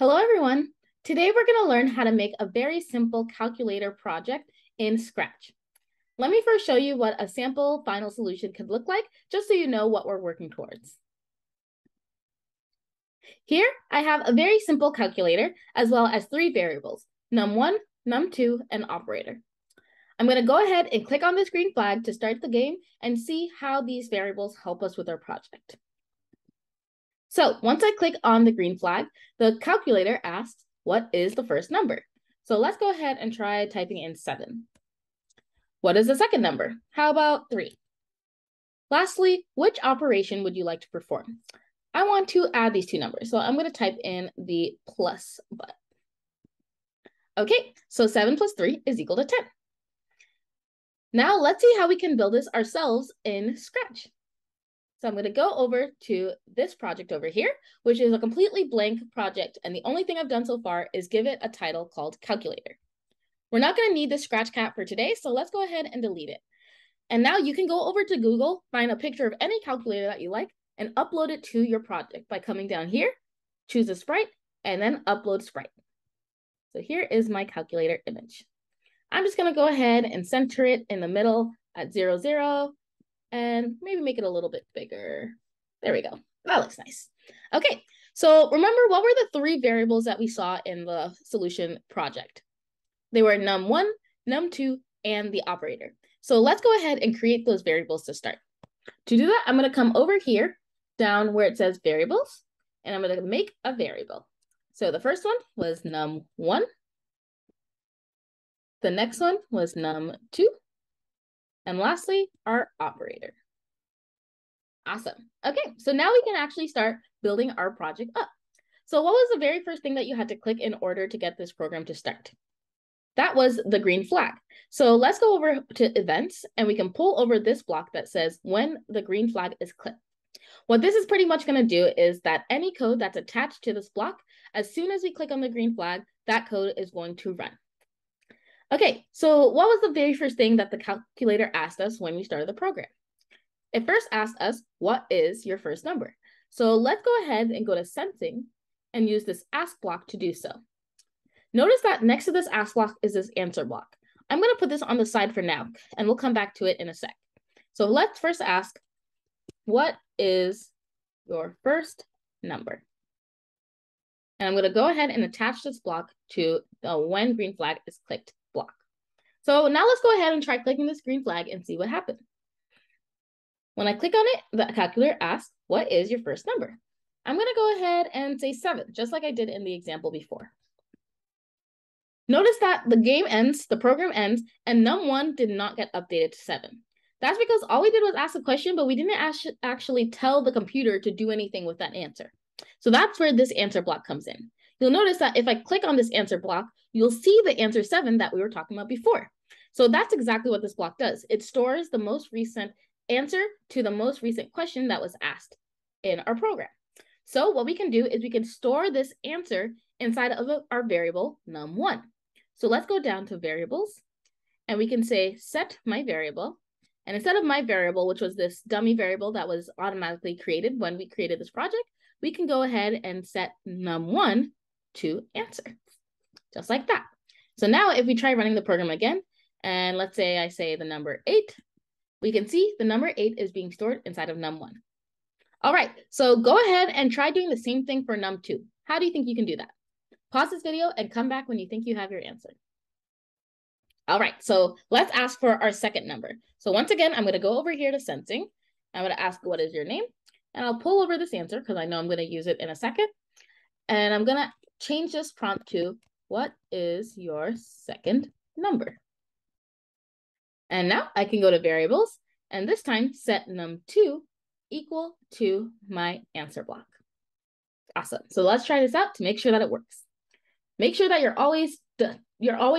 Hello everyone. Today we're going to learn how to make a very simple calculator project in Scratch. Let me first show you what a sample final solution could look like, just so you know what we're working towards. Here I have a very simple calculator as well as three variables, num1, num2, and operator. I'm going to go ahead and click on this green flag to start the game and see how these variables help us with our project. So once I click on the green flag, the calculator asks, what is the first number? So let's go ahead and try typing in 7. What is the second number? How about 3? Lastly, which operation would you like to perform? I want to add these two numbers, so I'm going to type in the plus button. Okay, so 7 plus 3 is equal to 10. Now let's see how we can build this ourselves in Scratch. So I'm going to go over to this project over here, which is a completely blank project. And the only thing I've done so far is give it a title called Calculator. We're not going to need this Scratch cat for today, so let's go ahead and delete it. And now you can go over to Google, find a picture of any calculator that you like, and upload it to your project by coming down here, choose a sprite, and then upload sprite. So here is my calculator image. I'm just going to go ahead and center it in the middle at 0, 0. And maybe make it a little bit bigger. There we go. That looks nice. Okay, so remember, what were the three variables that we saw in the solution project? They were num1, num2, and the operator. So let's go ahead and create those variables to start. To do that, I'm going to come over here, down where it says variables, and I'm going to make a variable. So the first one was num1. The next one was num2. And lastly, our operator. Awesome. Okay, so now we can actually start building our project up. So what was the very first thing that you had to click in order to get this program to start? That was the green flag. So let's go over to events, and we can pull over this block that says when the green flag is clicked. What this is pretty much going to do is that any code that's attached to this block, as soon as we click on the green flag, that code is going to run. Okay, so what was the very first thing that the calculator asked us when we started the program? It first asked us, what is your first number? So let's go ahead and go to sensing and use this ask block to do so. Notice that next to this ask block is this answer block. I'm going to put this on the side for now, and we'll come back to it in a sec. So let's first ask, what is your first number? And I'm going to go ahead and attach this block to the when green flag is clicked block. So now let's go ahead and try clicking this green flag and see what happens. When I click on it, the calculator asks, what is your first number? I'm going to go ahead and say 7, just like I did in the example before. Notice that the game ends, the program ends, and num1 did not get updated to 7. That's because all we did was ask a question, but we didn't actually tell the computer to do anything with that answer. So that's where this answer block comes in. You'll notice that if I click on this answer block, you'll see the answer 7 that we were talking about before. So that's exactly what this block does. It stores the most recent answer to the most recent question that was asked in our program. So what we can do is we can store this answer inside of our variable num1. So let's go down to variables, and we can say set my variable. And instead of my variable, which was this dummy variable that was automatically created when we created this project, we can go ahead and set num1 to answer, just like that. So now if we try running the program again, and let's say I say the number 8, we can see the number 8 is being stored inside of num1. All right, so go ahead and try doing the same thing for num2. How do you think you can do that? Pause this video and come back when you think you have your answer. All right, so let's ask for our second number. So once again, I'm going to go over here to sensing. I'm going to ask, what is your name? And I'll pull over this answer because I know I'm going to use it in a second. And I'm going to change this prompt to, what is your second number? And now I can go to variables, and this time set num2 equal to my answer block. Awesome. So let's try this out to make sure that it works. Make sure that you're always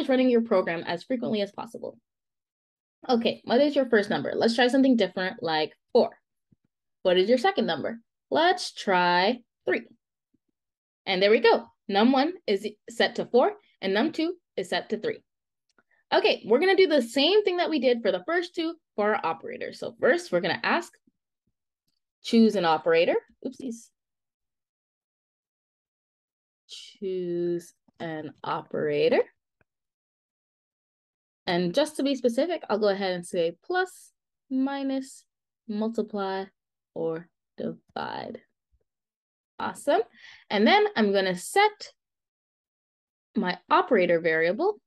running your program as frequently as possible. Okay, what is your first number? Let's try something different, like 4. What is your second number? Let's try 3. And there we go. Num1 is set to 4 and num2 is set to 3. Okay, we're going to do the same thing that we did for the first two for our operator. So first, we're going to ask, choose an operator. Oopsies. choose an operator. And just to be specific, I'll go ahead and say plus, minus, multiply, or divide. Awesome. And then I'm going to set my operator variable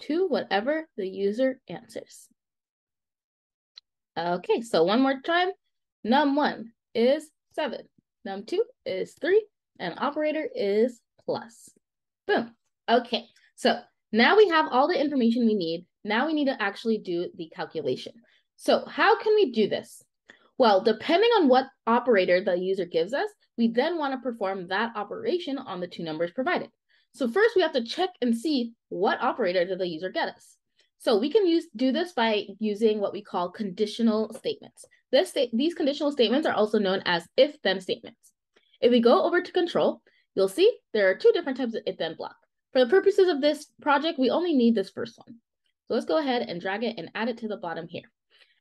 to whatever the user answers. Okay, so one more time. Num1 is 7. Num2 is 3. And operator is plus. Boom. Okay, so now we have all the information we need. Now we need to actually do the calculation. So how can we do this? Well, depending on what operator the user gives us, we then want to perform that operation on the two numbers provided. So first we have to check and see what operator did the user get us. So we can do this by using what we call conditional statements. These conditional statements are also known as if-then statements. If we go over to control, you'll see there are two different types of if-then block. For the purposes of this project, we only need this first one. So let's go ahead and drag it and add it to the bottom here.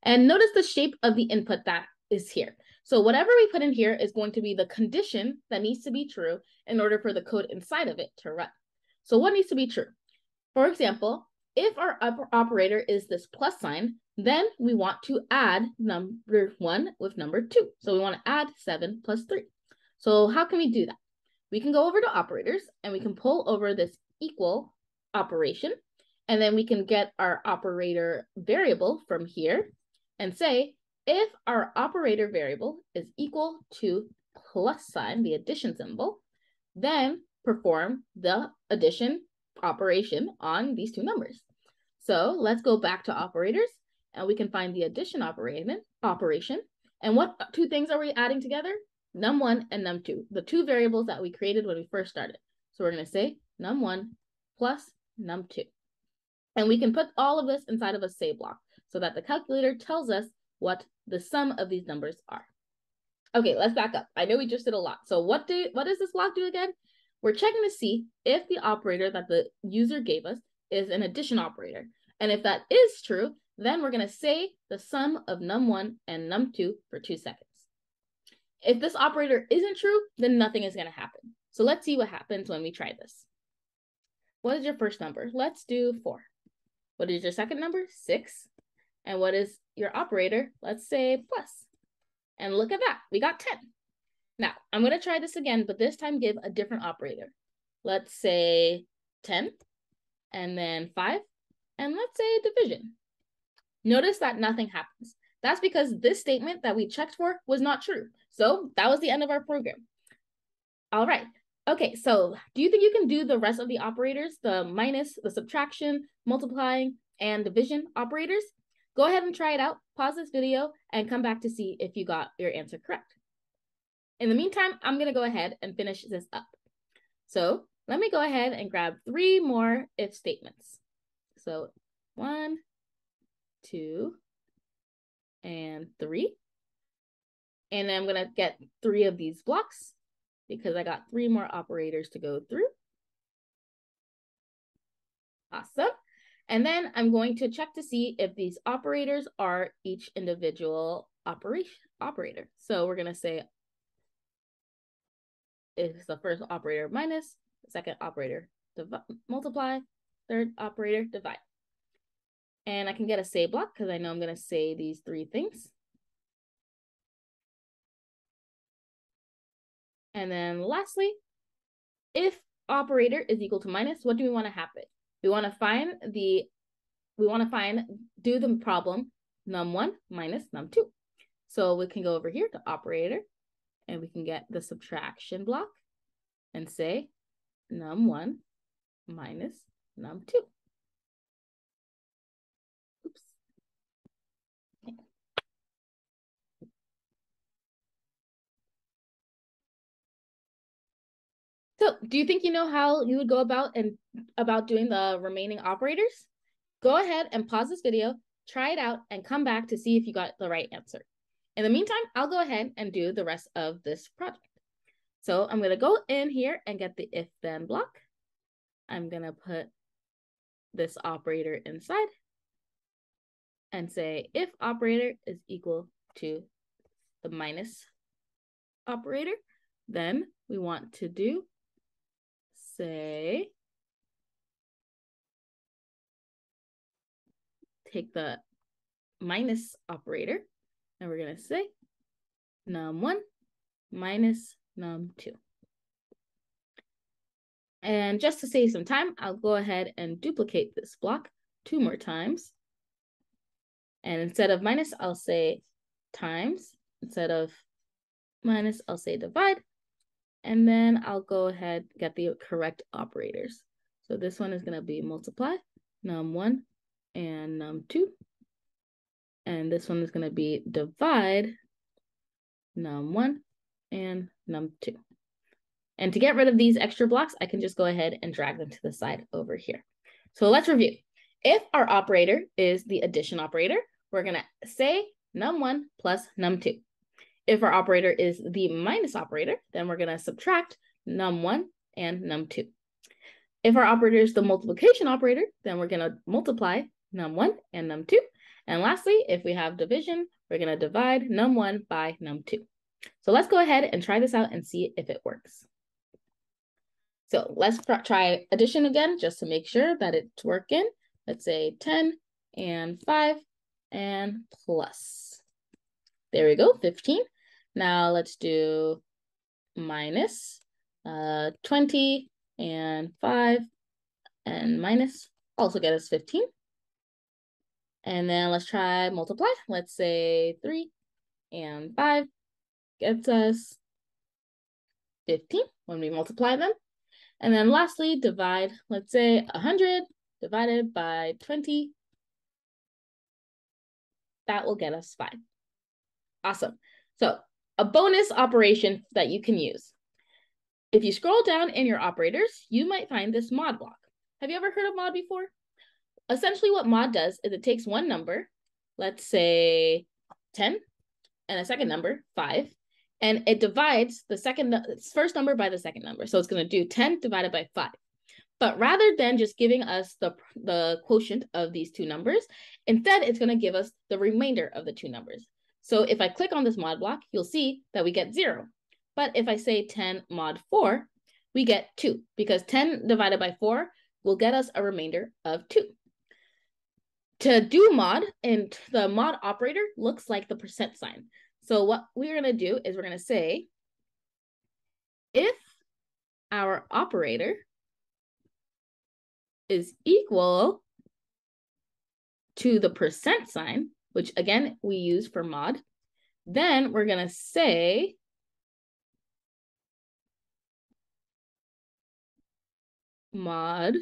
And notice the shape of the input that is here. So whatever we put in here is going to be the condition that needs to be true in order for the code inside of it to run. So what needs to be true? For example, if our operator is this plus sign, then we want to add number 1 with number 2. So we want to add 7 plus 3. So how can we do that? We can go over to operators and we can pull over this equal operation. And then we can get our operator variable from here and say, if our operator variable is equal to plus sign, the addition symbol, then perform the addition operation on these two numbers. So let's go back to operators and we can find the addition operation. And what two things are we adding together? Num1 and num2, the two variables that we created when we first started. So we're going to say num1 plus num2. And we can put all of this inside of a say block so that the calculator tells us what the sum of these numbers are. Okay, let's back up. I know we just did a lot. So what does this block do again? We're checking to see if the operator that the user gave us is an addition operator. And if that is true, then we're going to say the sum of num1 and num2 for 2 seconds. If this operator isn't true, then nothing is going to happen. So let's see what happens when we try this. What is your first number? Let's do 4. What is your second number? 6. And what is your operator? Let's say plus. And look at that. We got 10. Now, I'm going to try this again, but this time give a different operator. Let's say 10, and then 5, and let's say division. Notice that nothing happens. That's because this statement that we checked for was not true. So that was the end of our program. All right. Okay, so do you think you can do the rest of the operators, the minus, the subtraction, multiplying, and division operators? Go ahead and try it out, pause this video, and come back to see if you got your answer correct. In the meantime, I'm going to go ahead and finish this up. So let me go ahead and grab 3 more if statements. So 1, 2, and 3. And then I'm going to get 3 of these blocks because I got 3 more operators to go through. Awesome. And then I'm going to check to see if these operators are each individual operator. So we're going to say is the first operator minus, the second operator multiply, third operator divide. And I can get a say block because I know I'm going to say these 3 things. And then lastly, if operator is equal to minus, what do we want to happen? We want to find do the problem num1 minus num2. So we can go over here to operator and we can get the subtraction block and say num1 minus num2. Oops. So do you think you know how you would go about doing the remaining operators? Go ahead and pause this video, try it out, and come back to see if you got the right answer. In the meantime, I'll go ahead and do the rest of this project. So I'm going to go in here and get the if-then block. I'm going to put this operator inside and say if operator is equal to the minus operator, then we want to do say, take the minus operator, and we're going to say num1 minus num2. And just to save some time, I'll go ahead and duplicate this block 2 more times. And instead of minus, I'll say times. Instead of minus, I'll say divide. And then I'll go ahead and get the correct operators. So this one is going to be multiply, num1 and num2. And this one is going to be divide, num1 and num2. And to get rid of these extra blocks, I can just go ahead and drag them to the side over here. So let's review. If our operator is the addition operator, we're going to say num1 plus num2. If our operator is the minus operator, then we're going to subtract num1 and num2. If our operator is the multiplication operator, then we're going to multiply num1 and num2. And lastly, if we have division, we're going to divide num1 by num2. So let's go ahead and try this out and see if it works. So let's try addition again, just to make sure that it's working. Let's say 10 and 5 and plus. There we go, 15. Now let's do minus 20 and 5 and minus, also get us 15. And then let's try multiply. Let's say 3 and 5 gets us 15 when we multiply them. And then lastly, divide, let's say 100 divided by 20. That will get us 5. Awesome. So a bonus operation that you can use. If you scroll down in your operators, you might find this mod block. Have you ever heard of mod before? Essentially what mod does is it takes one number, let's say 10, and a second number, 5, and it divides the first number by the second number. So it's going to do 10 divided by 5. But rather than just giving us the quotient of these two numbers, instead it's going to give us the remainder of the two numbers. So if I click on this mod block, you'll see that we get 0. But if I say 10 mod 4, we get 2, because 10 divided by 4 will get us a remainder of 2. To do mod, and the mod operator looks like the percent sign. So what we're going to do is we're going to say, if our operator is equal to the percent sign, which again, we use for mod, then we're going to say mod,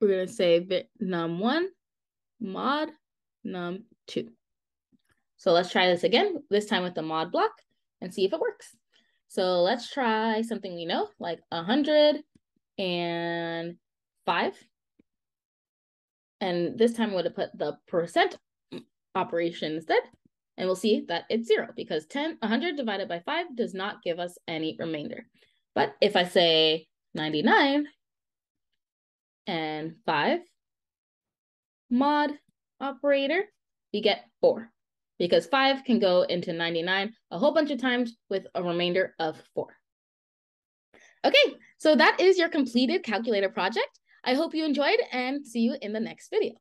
we're going to say num1 mod num2. So let's try this again, this time with the mod block, and see if it works. So let's try something we know, like 105. And this time I'm going to put the percent operation instead, and we'll see that it's 0, because 100 divided by 5 does not give us any remainder. But if I say 99 and 5 mod operator, we get 4, because 5 can go into 99 a whole bunch of times with a remainder of 4. Okay, so that is your completed calculator project. I hope you enjoyed, and see you in the next video.